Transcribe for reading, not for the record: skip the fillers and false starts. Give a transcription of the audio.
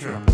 Sure.